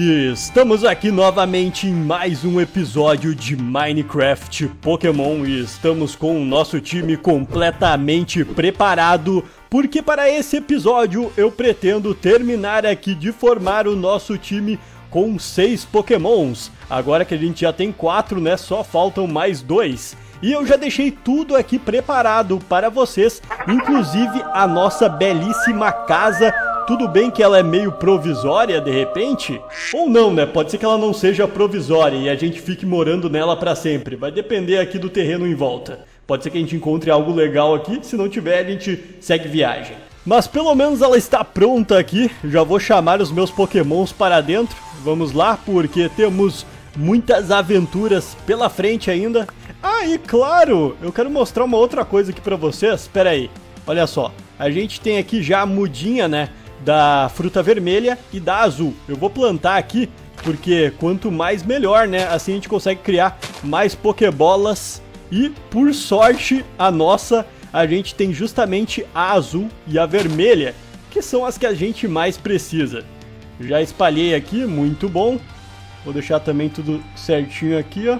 E estamos aqui novamente em mais um episódio de Minecraft Pokémon e estamos com o nosso time completamente preparado, porque para esse episódio eu pretendo terminar aqui de formar o nosso time com 6 Pokémons. Agora que a gente já tem 4, né, só faltam mais 2. E eu já deixei tudo aqui preparado para vocês, inclusive a nossa belíssima casa. Tudo bem que ela é meio provisória de repente, ou não, né? Pode ser que ela não seja provisória e a gente fique morando nela para sempre. Vai depender aqui do terreno em volta. Pode ser que a gente encontre algo legal aqui, se não tiver a gente segue viagem. Mas pelo menos ela está pronta aqui, já vou chamar os meus pokémons para dentro. Vamos lá, porque temos muitas aventuras pela frente ainda. Ah, e claro, eu quero mostrar uma outra coisa aqui para vocês, espera aí. Olha só, a gente tem aqui já a mudinha, né? Da fruta vermelha e da azul. Eu vou plantar aqui, porque quanto mais melhor, né? Assim a gente consegue criar mais Pokébolas. E, por sorte, a nossa, a gente tem justamente a azul e a vermelha, que são as que a gente mais precisa. Já espalhei aqui, muito bom. Vou deixar também tudo certinho aqui, ó.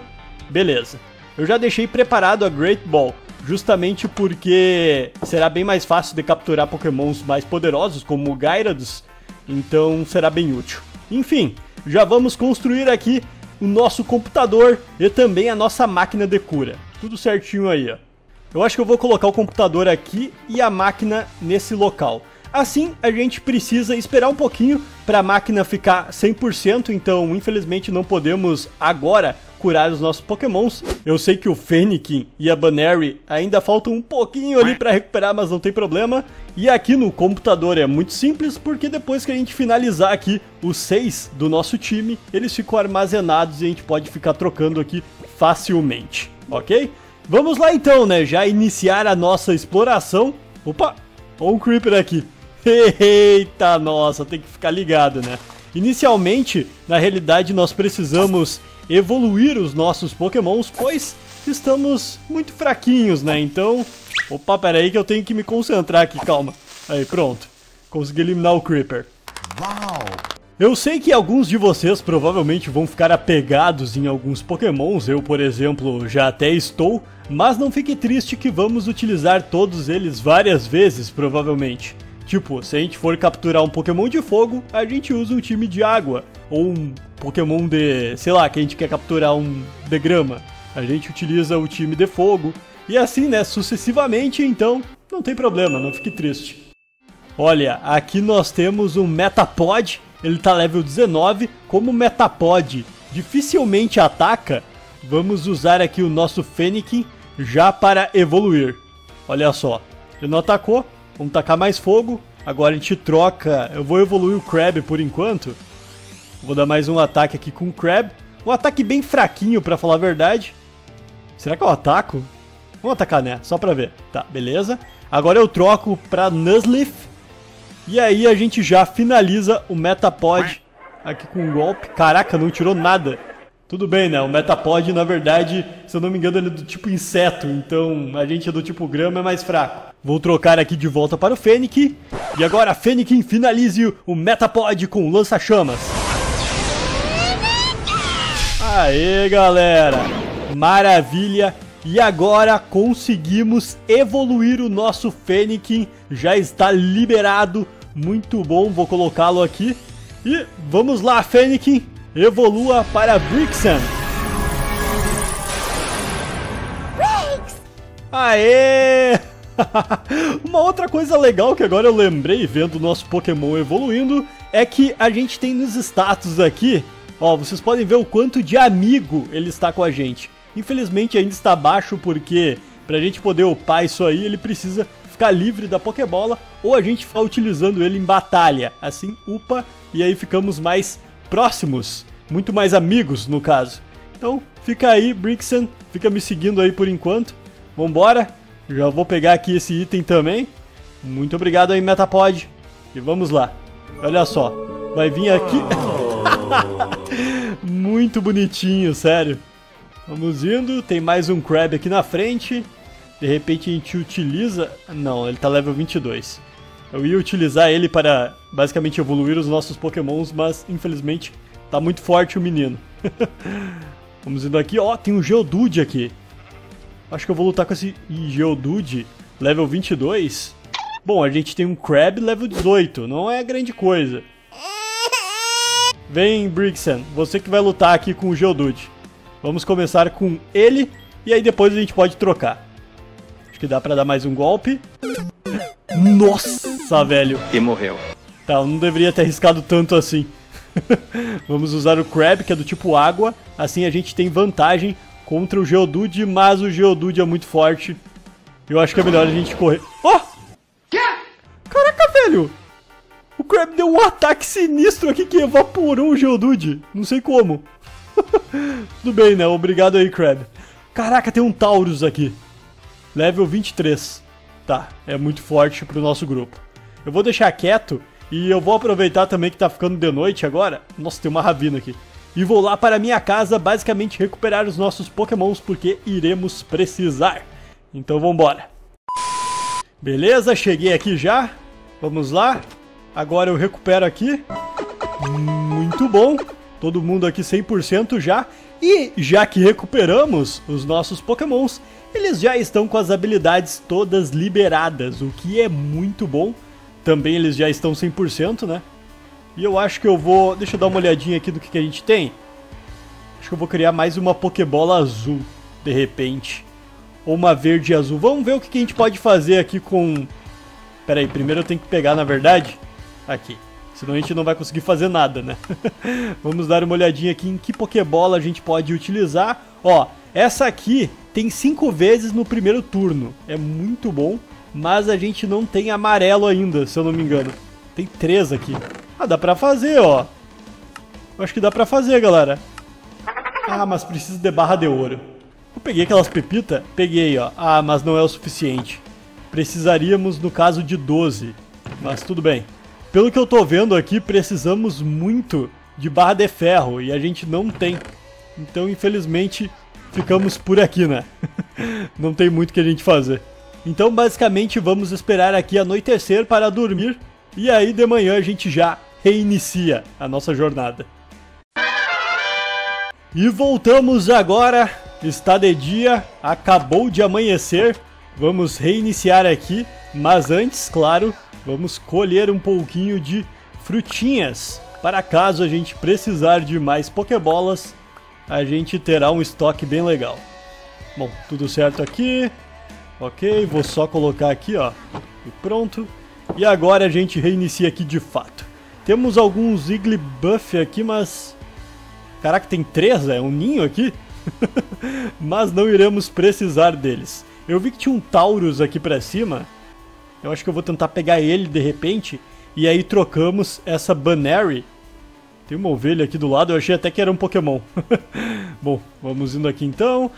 Beleza. Eu já deixei preparado a Great Ball, justamente porque será bem mais fácil de capturar pokémons mais poderosos, como o Gyarados, então será bem útil. Enfim, já vamos construir aqui o nosso computador e também a nossa máquina de cura. Tudo certinho aí, ó. Eu acho que eu vou colocar o computador aqui e a máquina nesse local. Assim, a gente precisa esperar um pouquinho para a máquina ficar 100%, então infelizmente não podemos agora curar os nossos pokémons. Eu sei que o Fennekin e a Banerry ainda faltam um pouquinho ali para recuperar, mas não tem problema. E aqui no computador é muito simples, porque depois que a gente finalizar aqui os 6 do nosso time, eles ficam armazenados e a gente pode ficar trocando aqui facilmente, ok? Vamos lá então, né? Já iniciar a nossa exploração. Opa, olha um Creeper aqui. Eita, nossa, tem que ficar ligado, né? Inicialmente, na realidade, nós precisamos evoluir os nossos pokémons, pois estamos muito fraquinhos, né? Então, opa, pera aí que eu tenho que me concentrar aqui, calma. Aí, pronto. Consegui eliminar o Creeper. Uau! Eu sei que alguns de vocês provavelmente vão ficar apegados em alguns pokémons, eu, por exemplo, já até estou, mas não fique triste que vamos utilizar todos eles várias vezes, provavelmente. Tipo, se a gente for capturar um Pokémon de fogo, a gente usa um time de água. Ou um Pokémon de, sei lá, que a gente quer capturar um de grama, a gente utiliza o time de fogo. E assim, né, sucessivamente, então, não tem problema, não fique triste. Olha, aqui nós temos um Metapod, ele tá level 19, como Metapod dificilmente ataca, vamos usar aqui o nosso Fennekin já para evoluir. Olha só, ele não atacou. Vamos tacar mais fogo. Agora a gente troca. Eu vou evoluir o Krabby por enquanto. Vou dar mais um ataque aqui com o Krabby. Um ataque bem fraquinho, pra falar a verdade. Será que eu ataco? Vamos atacar, né? Só pra ver. Tá, beleza. Agora eu troco pra Nuzleaf. E aí a gente já finaliza o Metapod aqui com um golpe. Caraca, não tirou nada. Tudo bem, né? O Metapod, na verdade, se eu não me engano, ele é do tipo inseto. Então a gente é do tipo grama, é mais fraco. Vou trocar aqui de volta para o Fennekin. E agora Fennekin finalize o Metapod com lança-chamas. Aê, galera! Maravilha! E agora conseguimos evoluir o nosso Fennekin. Já está liberado. Muito bom, vou colocá-lo aqui. E vamos lá, Fennekin. Evolua para Braixen. Aê! Uma outra coisa legal que agora eu lembrei vendo o nosso Pokémon evoluindo é que a gente tem nos status aqui, ó, vocês podem ver o quanto de amigo ele está com a gente. Infelizmente ainda está baixo porque pra gente poder upar isso aí ele precisa ficar livre da Pokébola ou a gente ficar utilizando ele em batalha. Assim upa e aí ficamos mais próximos, muito mais amigos no caso. Então fica aí Braixen, fica me seguindo aí por enquanto, vambora. Já vou pegar aqui esse item também. Muito obrigado aí, Metapod. E vamos lá. Olha só. Vai vir aqui. Muito bonitinho, sério. Vamos indo. Tem mais um Crab aqui na frente. De repente a gente utiliza... Não, ele tá level 22. Eu ia utilizar ele para basicamente evoluir os nossos pokémons, mas infelizmente Tá muito forte o menino. Vamos indo aqui. Ó, tem um Geodude aqui. Acho que eu vou lutar com esse Geodude level 22. Bom, a gente tem um Crab level 18. Não é grande coisa. Vem, Braixen. Você que vai lutar aqui com o Geodude. Vamos começar com ele. E aí depois a gente pode trocar. Acho que dá pra dar mais um golpe. Nossa, velho. E morreu. Tá, eu não deveria ter arriscado tanto assim. Vamos usar o Crab, que é do tipo água. Assim a gente tem vantagem contra o Geodude, mas o Geodude é muito forte. Eu acho que é melhor a gente correr. Oh! Quê? Caraca, velho! O Crab deu um ataque sinistro aqui que evaporou o Geodude. Não sei como. Tudo bem, né? Obrigado aí, Crab. Caraca, tem um Tauros aqui. Level 23. Tá, é muito forte pro nosso grupo. Eu vou deixar quieto. E eu vou aproveitar também que tá ficando de noite agora. Nossa, tem uma ravina aqui. E vou lá para minha casa, basicamente recuperar os nossos pokémons, porque iremos precisar. Então vambora. Beleza, cheguei aqui já. Vamos lá. Agora eu recupero aqui. Muito bom. Todo mundo aqui 100% já. E já que recuperamos os nossos pokémons, eles já estão com as habilidades todas liberadas, o que é muito bom. Também eles já estão 100%, né? E eu acho que eu vou... Deixa eu dar uma olhadinha aqui do que a gente tem. Acho que eu vou criar mais uma Pokébola azul, de repente. Ou uma verde e azul. Vamos ver o que a gente pode fazer aqui com... Pera aí, primeiro eu tenho que pegar, na verdade. Aqui. Senão a gente não vai conseguir fazer nada, né? Vamos dar uma olhadinha aqui em que Pokébola a gente pode utilizar. Ó, essa aqui tem 5 vezes no primeiro turno. É muito bom. Mas a gente não tem amarelo ainda, se eu não me engano. Tem 3 aqui. Ah, dá pra fazer, ó. Eu acho que dá pra fazer, galera. Ah, mas precisa de barra de ouro. Eu peguei aquelas pepitas? Peguei, ó. Ah, mas não é o suficiente. Precisaríamos, no caso, de 12. Mas tudo bem. Pelo que eu tô vendo aqui, precisamos muito de barra de ferro. E a gente não tem. Então, infelizmente, ficamos por aqui, né? Não tem muito o que a gente fazer. Então basicamente vamos esperar aqui anoitecer para dormir. E aí de manhã a gente já reinicia a nossa jornada. E voltamos agora. Está de dia, acabou de amanhecer. Vamos reiniciar aqui. Mas antes, claro, vamos colher um pouquinho de frutinhas. Para caso a gente precisar de mais Pokébolas, a gente terá um estoque bem legal. Bom, tudo certo aqui. Ok, vou só colocar aqui, ó, e pronto. E agora a gente reinicia aqui de fato. Temos alguns Igglybuff aqui, mas... Caraca, tem 3, é um ninho aqui? Mas não iremos precisar deles. Eu vi que tinha um Tauros aqui pra cima. Eu acho que eu vou tentar pegar ele de repente. E aí trocamos essa Banerry. Tem uma ovelha aqui do lado, eu achei até que era um Pokémon. Bom, vamos indo aqui então.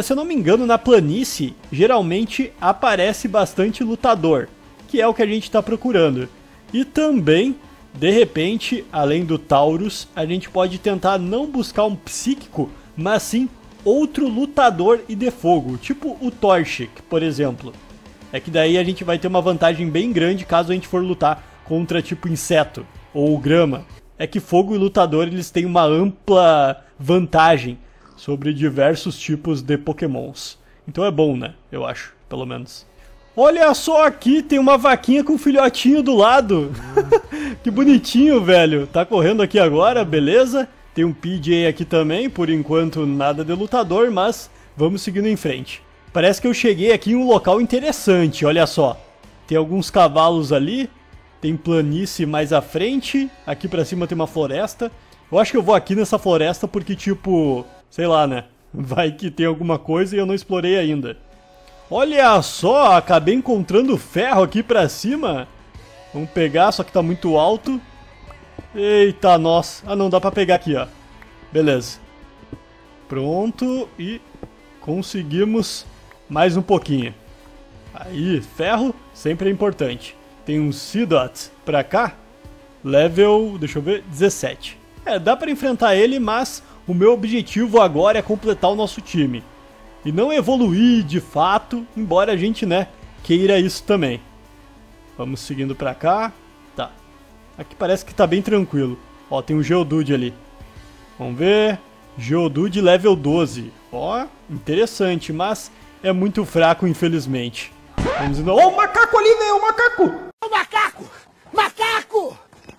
Se eu não me engano, na planície, geralmente aparece bastante lutador, que é o que a gente está procurando. E também, de repente, além do Tauros, a gente pode tentar não buscar um psíquico, mas sim outro lutador e de fogo, tipo o Torchic, por exemplo. É que daí a gente vai ter uma vantagem bem grande caso a gente for lutar contra tipo inseto ou grama. É que fogo e lutador eles têm uma ampla vantagem sobre diversos tipos de pokémons. Então é bom, né? Eu acho, pelo menos. Olha só aqui, tem uma vaquinha com um filhotinho do lado. Que bonitinho, velho. Tá correndo aqui agora, beleza? Tem um Pidgey aqui também, por enquanto nada de lutador, mas vamos seguindo em frente. Parece que eu cheguei aqui em um local interessante, olha só. Tem alguns cavalos ali. Tem planície mais à frente. Aqui pra cima tem uma floresta. Eu acho que eu vou aqui nessa floresta porque, tipo... Sei lá, né? Vai que tem alguma coisa e eu não explorei ainda. Olha só! Acabei encontrando ferro aqui pra cima. Vamos pegar, só que tá muito alto. Eita, nossa. Ah, não. Dá pra pegar aqui, ó. Beleza. Pronto. E conseguimos mais um pouquinho. Aí, ferro sempre é importante. Tem um Seedot pra cá, level, deixa eu ver, 17. É, dá pra enfrentar ele, mas o meu objetivo agora é completar o nosso time. E não evoluir de fato, embora a gente, né, queira isso também. Vamos seguindo pra cá, tá. Aqui parece que tá bem tranquilo. Ó, tem um Geodude ali. Vamos ver. Geodude level 12. Ó, interessante, mas é muito fraco, infelizmente. Vamos indo. Ó, o macaco ali, velho, o macaco! O macaco! Macaco!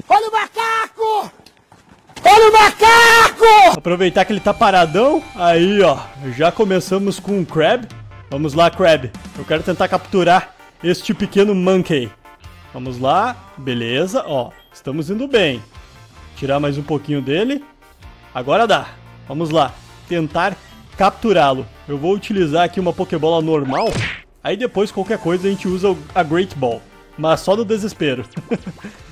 Olha o macaco! Olha o macaco! Aproveitar que ele tá paradão. Aí, ó, já começamos com o Krabby. Vamos lá, Krabby. Eu quero tentar capturar este pequeno Mankey. Vamos lá. Beleza, ó. Estamos indo bem. Tirar mais um pouquinho dele. Agora dá. Vamos lá. Tentar capturá-lo. Eu vou utilizar aqui uma Pokébola normal. Aí depois, qualquer coisa, a gente usa a Great Ball. Mas só no desespero.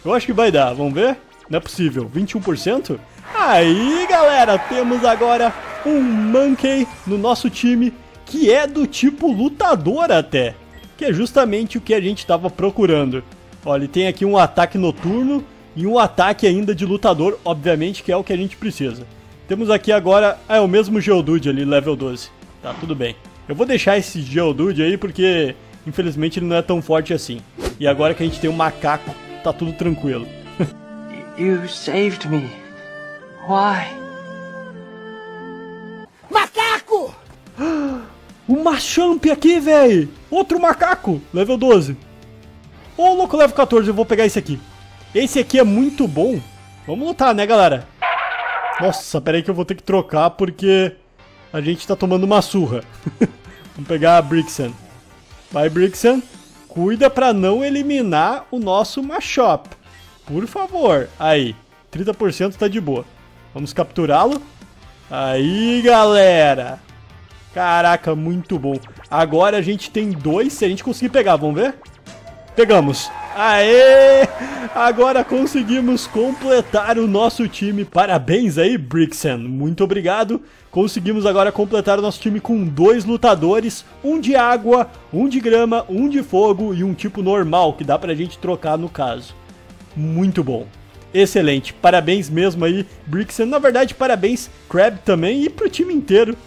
Eu acho que vai dar. Vamos ver? Não é possível. 21%? Aí, galera. Temos agora um Mankey no nosso time. Que é do tipo lutador até. Que é justamente o que a gente estava procurando. Olha, ele tem aqui um ataque noturno e um ataque ainda de lutador, obviamente, que é o que a gente precisa. Temos aqui agora... Ah, é o mesmo Geodude ali, level 12. Tá, tudo bem. Eu vou deixar esse Geodude aí porque, infelizmente, ele não é tão forte assim. E agora que a gente tem um macaco, tá tudo tranquilo. You saved me. Why? Macaco! O Machamp aqui, véi! Outro macaco! Level 12. Ô, louco, level 14. Eu vou pegar esse aqui. Esse aqui é muito bom. Vamos lutar, né, galera? Nossa, pera aí que eu vou ter que trocar porque a gente tá tomando uma surra. Vamos pegar a Braixen. Vai, Braixen. Cuida pra não eliminar o nosso Machop. Por favor. Aí, 30% tá de boa. Vamos capturá-lo. Aí, galera. Caraca, muito bom. Agora a gente tem dois, se a gente conseguir pegar, vamos ver? Pegamos. Aê! Agora conseguimos completar o nosso time. Parabéns aí, Braixen. Muito obrigado. Conseguimos agora completar o nosso time com dois lutadores. Um de água, um de grama, um de fogo e um tipo normal, que dá pra gente trocar no caso. Muito bom. Excelente, parabéns mesmo aí, Braixen. Na verdade, parabéns, Krabby também e pro time inteiro.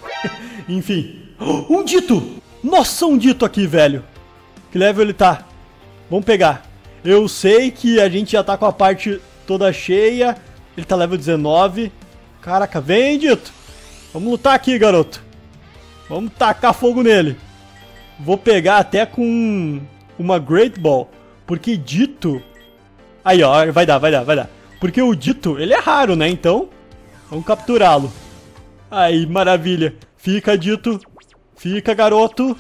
Enfim. Um Ditto! Nossa, um Ditto aqui, velho. Que level ele tá? Vamos pegar. Eu sei que a gente já tá com a parte toda cheia. Ele tá level 19. Caraca, vem, Ditto. Vamos lutar aqui, garoto. Vamos tacar fogo nele. Vou pegar até com uma Great Ball. Porque Ditto... Aí, ó, vai dar, vai dar, vai dar. Porque o Ditto, ele é raro, né? Então, vamos capturá-lo. Aí, maravilha. Fica, Ditto. Fica, garoto.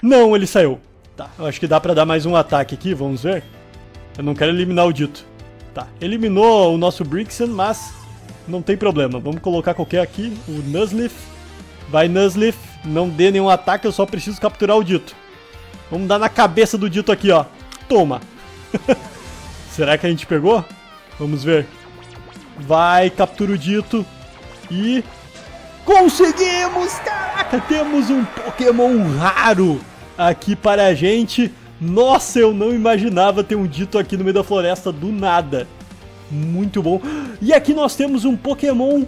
Não, ele saiu. Tá, eu acho que dá pra dar mais um ataque aqui, vamos ver. Eu não quero eliminar o Ditto. Tá, eliminou o nosso Braixen, mas não tem problema. Vamos colocar qualquer aqui, o Nuzleaf. Vai, Nuzleaf. Não dê nenhum ataque, eu só preciso capturar o Ditto. Vamos dar na cabeça do Ditto aqui, ó. Toma. Será que a gente pegou? Vamos ver. Vai, captura o Ditto. E... conseguimos! Caraca, temos um Pokémon raro aqui para a gente. Nossa, eu não imaginava ter um Ditto aqui no meio da floresta do nada. Muito bom. E aqui nós temos um Pokémon,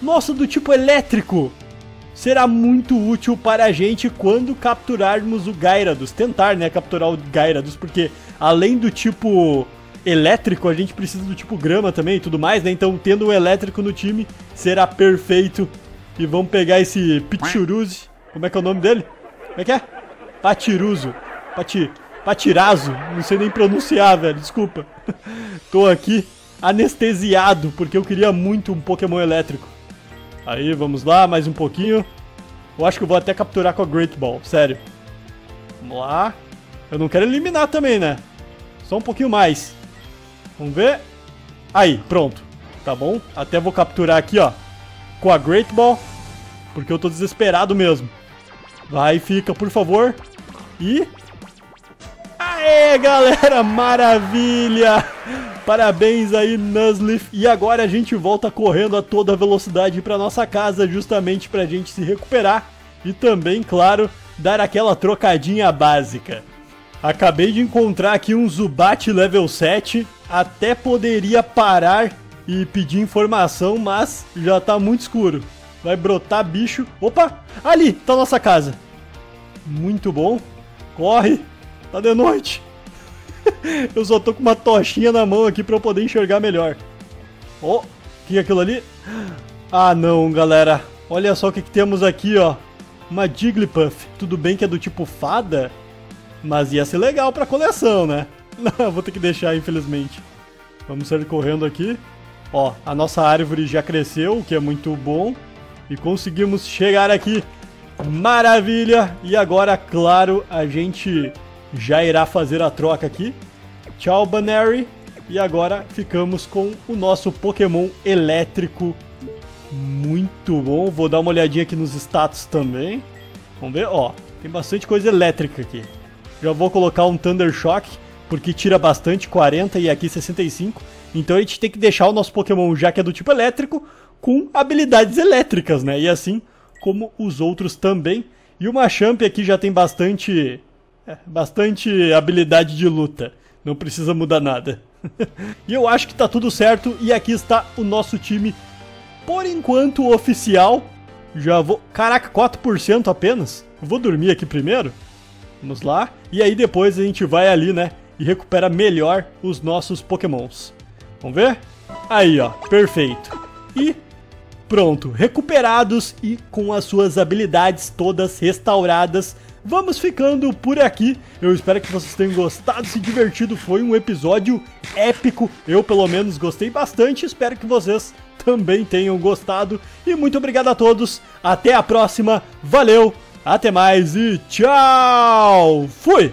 nossa, do tipo elétrico. Será muito útil para a gente quando capturarmos o Gyarados. Tentar, né, capturar o Gyarados, porque além do tipo elétrico, a gente precisa do tipo grama também e tudo mais, né? Então, tendo um elétrico no time, será perfeito. E vamos pegar esse Pichuruz. Como é que é o nome dele? Como é que é? Patiruso. Patirazo. Não sei nem pronunciar, velho. Desculpa. Tô aqui anestesiado, porque eu queria muito um Pokémon elétrico. Aí, vamos lá, mais um pouquinho. Eu acho que eu vou até capturar com a Great Ball, sério. Vamos lá. Eu não quero eliminar também, né? Só um pouquinho mais. Vamos ver. Aí, pronto. Tá bom? Até vou capturar aqui, ó. Com a Great Ball. Porque eu tô desesperado mesmo. Vai, fica, por favor. E... aê, galera! Maravilha! Parabéns aí, Nuzleaf. E agora a gente volta correndo a toda velocidade para nossa casa, justamente para a gente se recuperar e também, claro, dar aquela trocadinha básica. Acabei de encontrar aqui um Zubat level 7. Até poderia parar e pedir informação, mas já tá muito escuro. Vai brotar bicho. Opa! Ali! Tá nossa casa. Muito bom. Corre! Tá de noite. Eu só tô com uma tochinha na mão aqui pra eu poder enxergar melhor. Oh, o que é aquilo ali? Ah não, galera. Olha só o que, que temos aqui, ó. Uma Jigglypuff. Tudo bem que é do tipo fada, mas ia ser legal pra coleção, né? Não, vou ter que deixar, infelizmente. Vamos sair correndo aqui. Ó, a nossa árvore já cresceu, o que é muito bom. E conseguimos chegar aqui. Maravilha! E agora, claro, a gente já irá fazer a troca aqui. Tchau, Banerry. E agora ficamos com o nosso Pokémon elétrico. Muito bom. Vou dar uma olhadinha aqui nos status também. Vamos ver, ó. Tem bastante coisa elétrica aqui. Já vou colocar um Thundershock, porque tira bastante, 40 e aqui 65. Então a gente tem que deixar o nosso Pokémon, já que é do tipo elétrico, com habilidades elétricas, né? E assim como os outros também. E o Machamp aqui já tem bastante... bastante habilidade de luta. Não precisa mudar nada. E eu acho que tá tudo certo. E aqui está o nosso time, por enquanto, oficial. Já vou... Caraca, 4% apenas? Vou dormir aqui primeiro. Vamos lá. E aí depois a gente vai ali, né? E recupera melhor os nossos Pokémons. Vamos ver? Aí, ó. Perfeito. E... pronto. Recuperados e com as suas habilidades todas restauradas. Vamos ficando por aqui. Eu espero que vocês tenham gostado, se divertido. Foi um episódio épico. Eu, pelo menos, gostei bastante. Espero que vocês também tenham gostado. E muito obrigado a todos. Até a próxima. Valeu. Até mais e tchau. Fui.